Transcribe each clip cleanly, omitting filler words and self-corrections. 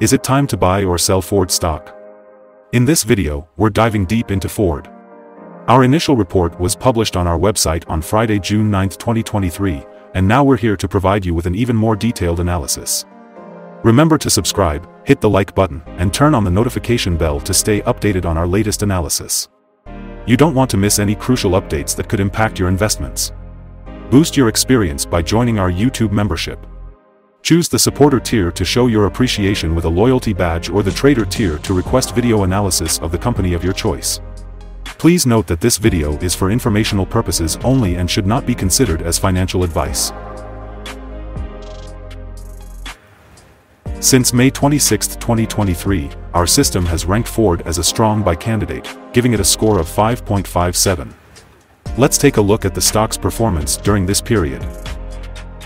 Is it time to buy or sell Ford stock? In this video, we're diving deep into Ford. Our initial report was published on our website on Friday, June 9, 2023, and now we're here to provide you with an even more detailed analysis. Remember to subscribe, hit the like button, and turn on the notification bell to stay updated on our latest analysis. You don't want to miss any crucial updates that could impact your investments. Boost your experience by joining our YouTube membership. Choose the supporter tier to show your appreciation with a loyalty badge or the trader tier to request video analysis of the company of your choice. Please note that this video is for informational purposes only and should not be considered as financial advice. Since May 26, 2023, our system has ranked Ford as a strong buy candidate, giving it a score of 5.57. Let's take a look at the stock's performance during this period.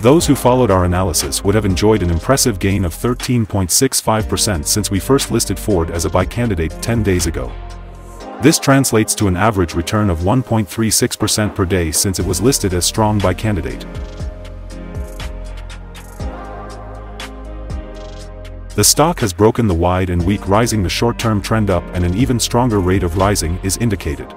Those who followed our analysis would have enjoyed an impressive gain of 13.65% since we first listed Ford as a buy candidate 10 days ago. This translates to an average return of 1.36% per day since it was listed as strong buy candidate. The stock has broken the wide and weak rising the short-term trend up, and an even stronger rate of rising is indicated.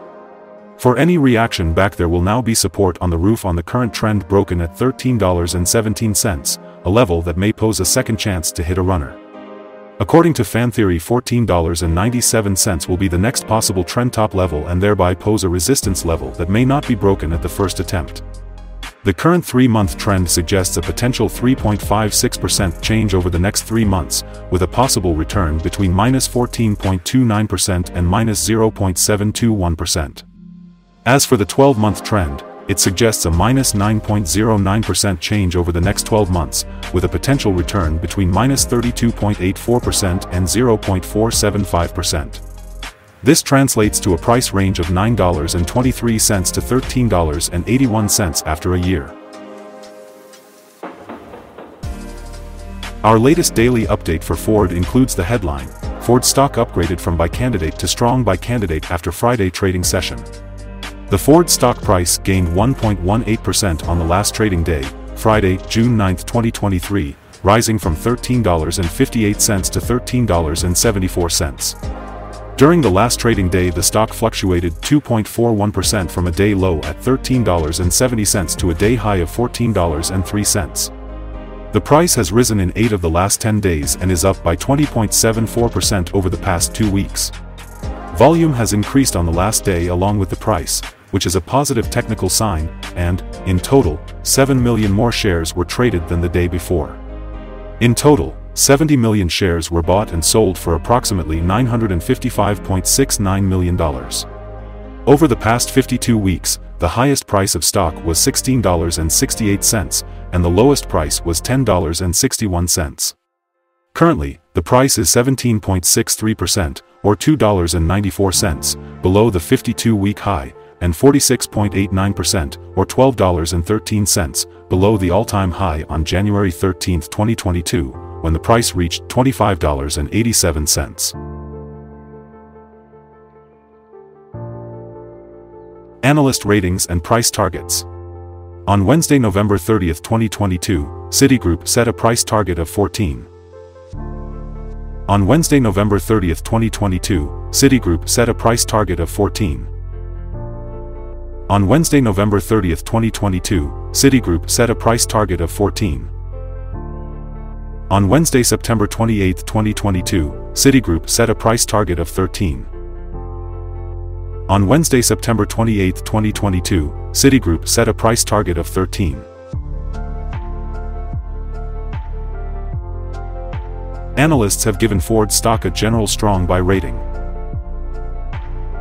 For any reaction back, there will now be support on the roof on the current trend broken at $13.17, a level that may pose a second chance to hit a runner. According to fan theory, $14.97 will be the next possible trend top level and thereby pose a resistance level that may not be broken at the first attempt. The current 3-month trend suggests a potential 3.56% change over the next 3 months, with a possible return between -14.29% and -0.721%. As for the 12-month trend, it suggests a -9.09% change over the next 12 months, with a potential return between -32.84% and 0.475%. This translates to a price range of $9.23 to $13.81 after a year. Our latest daily update for Ford includes the headline, "Ford stock upgraded from buy candidate to strong buy candidate after Friday trading session." The Ford stock price gained 1.18% on the last trading day, Friday, June 9, 2023, rising from $13.58 to $13.74. During the last trading day, the stock fluctuated 2.41% from a day low at $13.70 to a day high of $14.03. The price has risen in 8 of the last 10 days and is up by 20.74% over the past 2 weeks. Volume has increased on the last day along with the price, which is a positive technical sign, and, in total, 7 million more shares were traded than the day before. In total, 70 million shares were bought and sold for approximately $955.69 million. Over the past 52 weeks, the highest price of stock was $16.68, and the lowest price was $10.61. Currently, the price is 17.63%, or $2.94, below the 52-week high, and 46.89%, or $12.13, below the all-time high on January 13, 2022, when the price reached $25.87. Analyst ratings and price targets. On Wednesday, November 30, 2022, Citigroup set a price target of 14. On Wednesday, November 30, 2022, Citigroup set a price target of 14. On Wednesday, November 30, 2022, Citigroup set a price target of 14. On Wednesday, September 28, 2022, Citigroup set a price target of 13. On Wednesday, September 28, 2022, Citigroup set a price target of 13. Analysts have given Ford stock a general strong buy rating.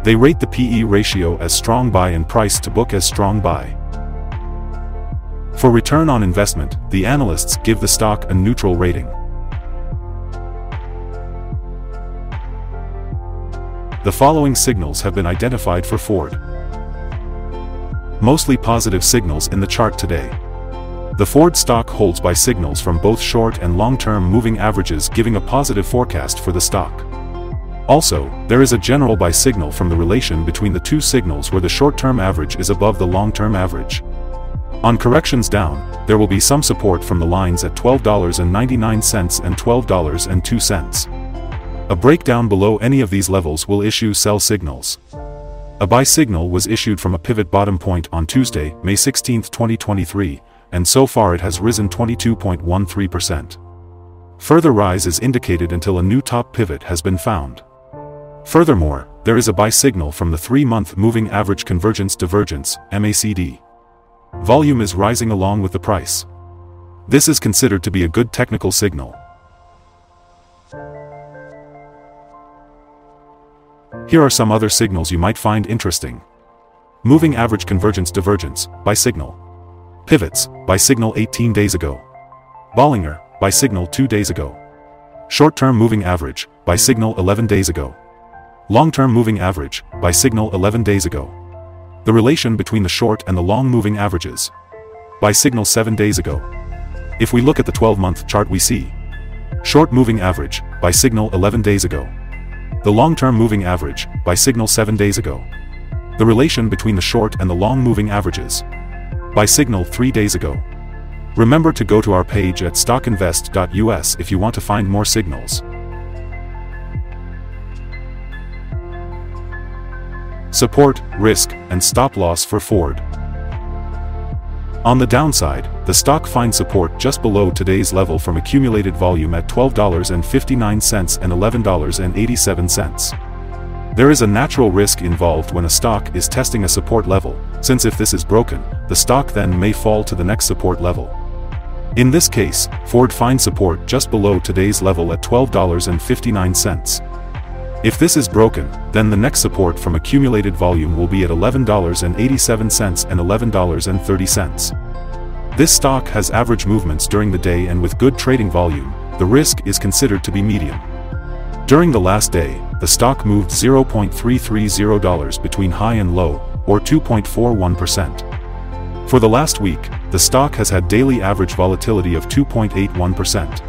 They rate the PE ratio as strong buy and price to book as strong buy. For return on investment, the analysts give the stock a neutral rating. The following signals have been identified for Ford. Mostly positive signals in the chart today. The Ford stock holds buy signals from both short and long-term moving averages, giving a positive forecast for the stock. Also, there is a general buy signal from the relation between the two signals where the short-term average is above the long-term average. On corrections down, there will be some support from the lines at $12.99 and $12.02. A breakdown below any of these levels will issue sell signals. A buy signal was issued from a pivot bottom point on Tuesday, May 16, 2023, and so far it has risen 22.13%. Further rise is indicated until a new top pivot has been found. Furthermore, there is a buy signal from the 3-month moving average convergence divergence, MACD. Volume is rising along with the price. This is considered to be a good technical signal. Here are some other signals you might find interesting. Moving average convergence divergence, buy signal. Pivots, buy signal 18 days ago. Bollinger, buy signal 2 days ago. Short-term moving average, buy signal 11 days ago. Long-term moving average, buy signal 11 days ago. The relation between the short and the long moving averages. Buy signal 7 days ago. If we look at the 12-month chart we see. Short moving average, buy signal 11 days ago. The long-term moving average, buy signal 7 days ago. The relation between the short and the long moving averages. Buy signal 3 days ago. Remember to go to our page at StockInvest.us if you want to find more signals. Support, risk, and stop loss for Ford. On the downside, the stock finds support just below today's level from accumulated volume at $12.59 and $11.87. There is a natural risk involved when a stock is testing a support level, since if this is broken, the stock then may fall to the next support level. In this case, Ford finds support just below today's level at $12.59. If this is broken, then the next support from accumulated volume will be at $11.87 and $11.30. This stock has average movements during the day, and with good trading volume, the risk is considered to be medium. During the last day, the stock moved $0.330 between high and low, or 2.41%. For the last week, the stock has had daily average volatility of 2.81%.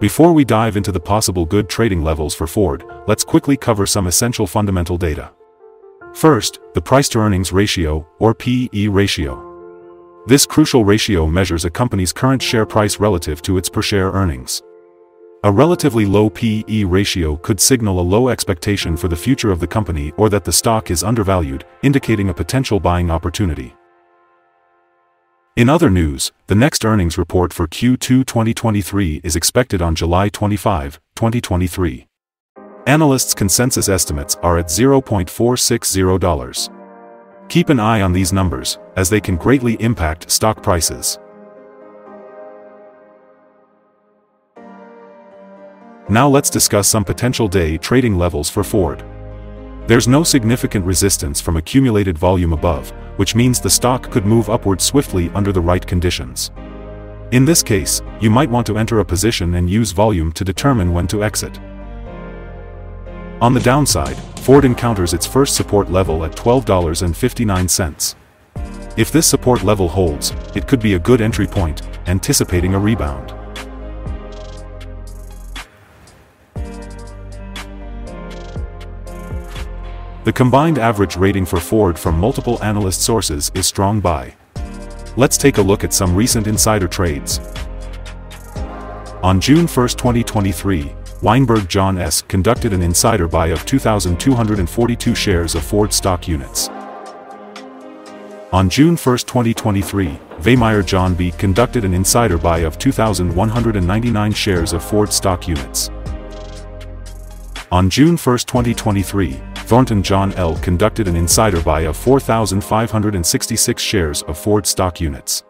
Before we dive into the possible good trading levels for Ford, let's quickly cover some essential fundamental data. First, the price-to-earnings ratio, or P/E ratio. This crucial ratio measures a company's current share price relative to its per-share earnings. A relatively low P/E ratio could signal a low expectation for the future of the company or that the stock is undervalued, indicating a potential buying opportunity. In other news, the next earnings report for Q2 2023 is expected on July 25, 2023. Analysts' consensus estimates are at $0.460. Keep an eye on these numbers, as they can greatly impact stock prices. Now let's discuss some potential day trading levels for Ford. There's no significant resistance from accumulated volume above, which means the stock could move upward swiftly under the right conditions. In this case, you might want to enter a position and use volume to determine when to exit. On the downside, Ford encounters its first support level at $12.59. If this support level holds, it could be a good entry point, anticipating a rebound. The combined average rating for Ford from multiple analyst sources is strong buy. Let's take a look at some recent insider trades. On June 1, 2023, Weinberg John S. conducted an insider buy of 2,242 shares of Ford stock units. On June 1, 2023, Wehmeyer John B. conducted an insider buy of 2,199 shares of Ford stock units. On June 1, 2023, Thornton John L. conducted an insider buy of 4,566 shares of Ford stock units.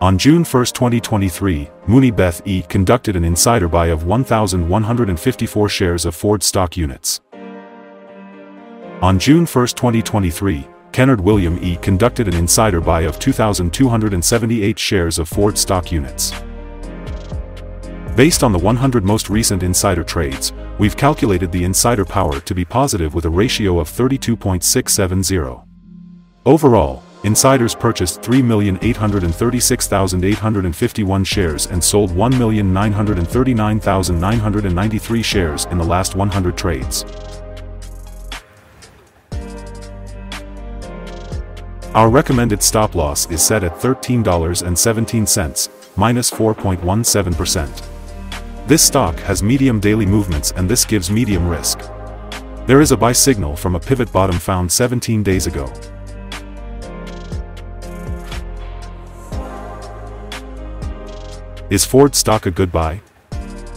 On June 1, 2023, Mooney Beth E. conducted an insider buy of 1,154 shares of Ford stock units. On June 1, 2023, Kennard William E. conducted an insider buy of 2,278 shares of Ford stock units. Based on the 100 most recent insider trades, we've calculated the insider power to be positive with a ratio of 32.670. Overall, insiders purchased 3,836,851 shares and sold 1,939,993 shares in the last 100 trades. Our recommended stop loss is set at $13.17, minus 4.17%. This stock has medium daily movements and this gives medium risk. There is a buy signal from a pivot bottom found 17 days ago. Is Ford stock a good buy?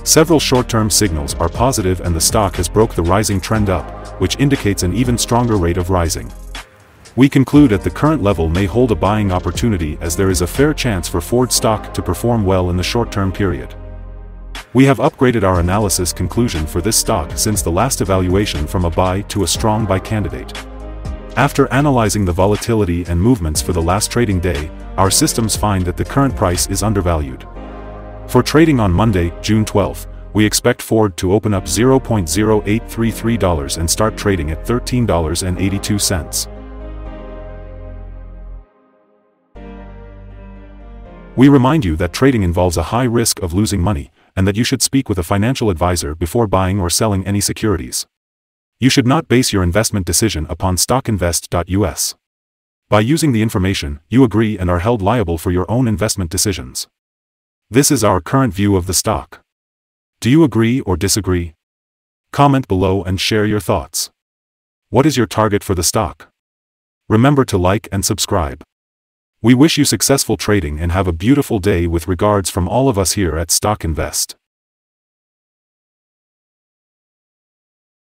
Several short-term signals are positive and the stock has broke the rising trend up, which indicates an even stronger rate of rising. We conclude at the current level may hold a buying opportunity as there is a fair chance for Ford stock to perform well in the short-term period. We have upgraded our analysis conclusion for this stock since the last evaluation from a buy to a strong buy candidate. After analyzing the volatility and movements for the last trading day, our systems find that the current price is undervalued. For trading on Monday, June 12, we expect Ford to open up $0.0833 and start trading at $13.82. We remind you that trading involves a high risk of losing money, and that you should speak with a financial advisor before buying or selling any securities. You should not base your investment decision upon StockInvest.us. By using the information, you agree and are held liable for your own investment decisions. This is our current view of the stock. Do you agree or disagree? Comment below and share your thoughts. What is your target for the stock? Remember to like and subscribe. We wish you successful trading and have a beautiful day with regards from all of us here at Stock Invest.